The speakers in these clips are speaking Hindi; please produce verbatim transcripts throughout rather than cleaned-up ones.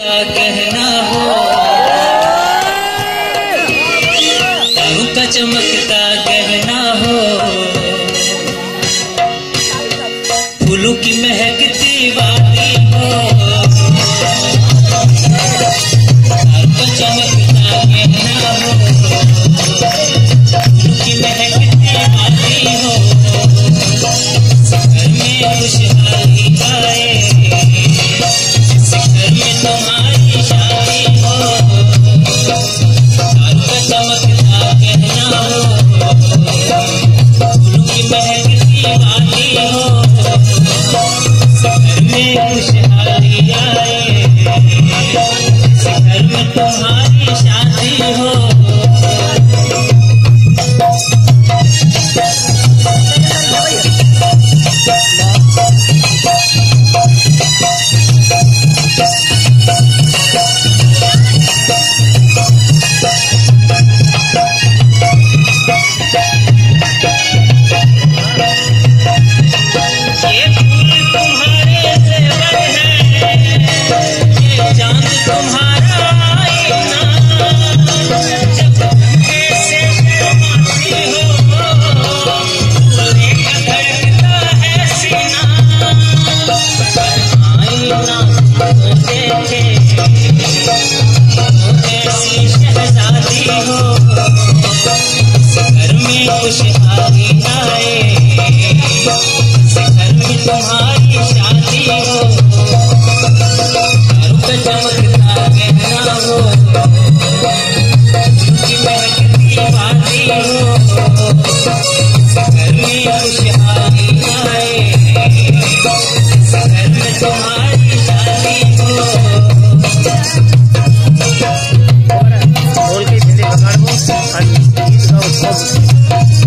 क्या कहना हो तारों का चमकता गहना हो, फूलों की महकती वादी हो, तारों का चमकता गहना हो, फूलों की महकती वादी हो, घर में खुशहाली आए, घर में तुम्हारी शादी हो, तारों का चमकता गहना हो, फूलों की महकती वादी हो, घर में खुशहाली आए, घर में तुम्हारी शादी हो। खुशहाली आए, घर में तुम्हारी शादी हो, तारों का चमकता गहना हो, उनकी महकती वादी हो, घर में खुशहाली आए, घर में तुम्हारी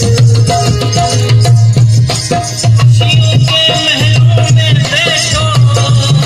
शादी हो।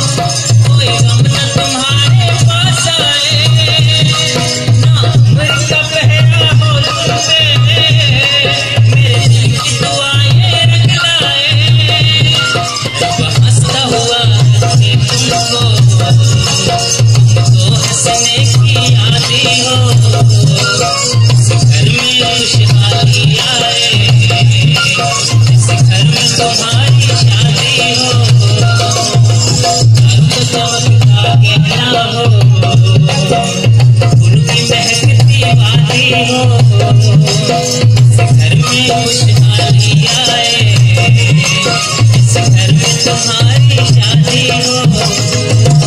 घर में तुम्हारी शादी हो।